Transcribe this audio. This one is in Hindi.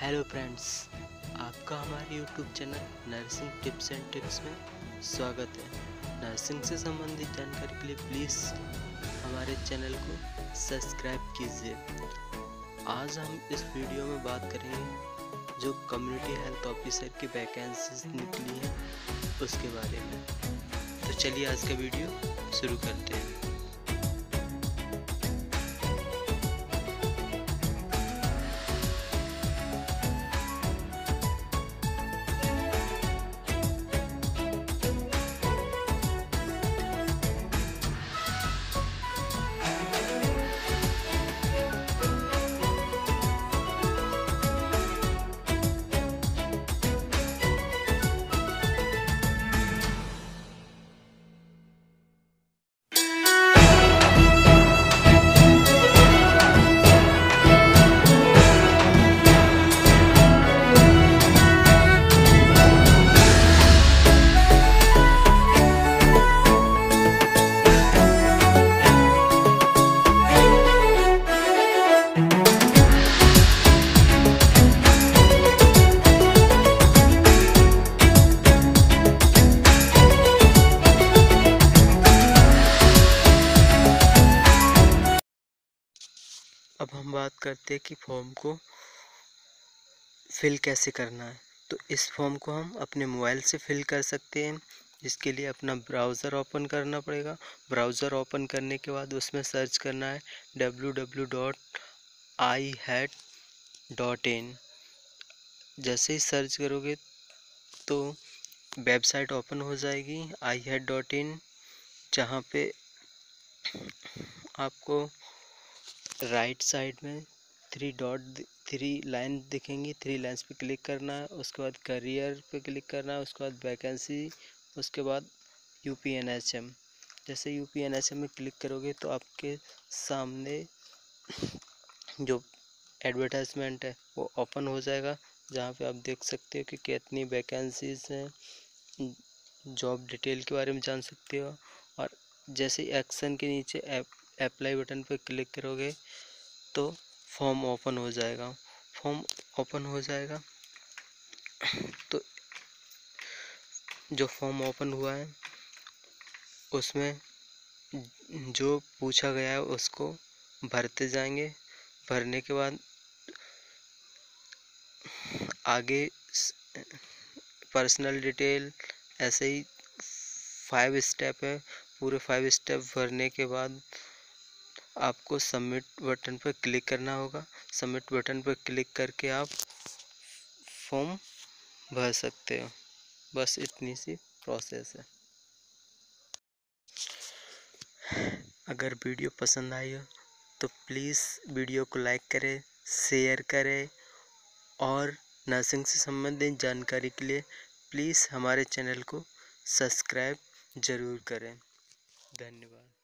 हेलो फ्रेंड्स, आपका हमारे YouTube channel nursing tips and tricks में स्वागत है। नर्सिंग से संबंधित जानकारी के लिए प्लीज़ हमारे चैनल को सब्सक्राइब कीजिए। आज हम इस वीडियो में बात करेंगे जो कम्युनिटी हेल्थ ऑफिसर की वैकेंसीज निकली है उसके बारे में। तो चलिए आज का वीडियो शुरू करते हैं। अब हम बात करते हैं कि फॉर्म को फिल कैसे करना है। तो इस फॉर्म को हम अपने मोबाइल से फिल कर सकते हैं। इसके लिए अपना ब्राउज़र ओपन करना पड़ेगा। ब्राउज़र ओपन करने के बाद उसमें सर्च करना है www.ihat.in। जैसे ही सर्च करोगे तो वेबसाइट ओपन हो जाएगी ihat.in, जहाँ पे आपको राइट साइड में थ्री लाइन दिखेंगी। थ्री लाइन्स पे क्लिक करना है, उसके बाद करियर पे क्लिक करना है, उसके बाद वैकेंसी, उसके बाद UPNHM। जैसे UPNHM में क्लिक करोगे तो आपके सामने जो एडवर्टाइजमेंट है वो ओपन हो जाएगा, जहाँ पे आप देख सकते हो कि कितनी वैकेंसीज हैं, जॉब डिटेल के बारे में जान सकते हो। और जैसे एक्शन के नीचे अप्लाई बटन पर क्लिक करोगे तो फॉर्म ओपन हो जाएगा। फॉर्म ओपन हो जाएगा तो जो फॉर्म ओपन हुआ है उसमें जो पूछा गया है उसको भरते जाएंगे। भरने के बाद आगे पर्सनल डिटेल, ऐसे ही 5 स्टेप है। पूरे 5 स्टेप भरने के बाद आपको सबमिट बटन पर क्लिक करना होगा। सबमिट बटन पर क्लिक करके आप फॉर्म भर सकते हो। बस इतनी सी प्रोसेस है। अगर वीडियो पसंद आई हो तो प्लीज़ वीडियो को लाइक करें, शेयर करें और नर्सिंग से संबंधित जानकारी के लिए प्लीज़ हमारे चैनल को सब्सक्राइब ज़रूर करें। धन्यवाद।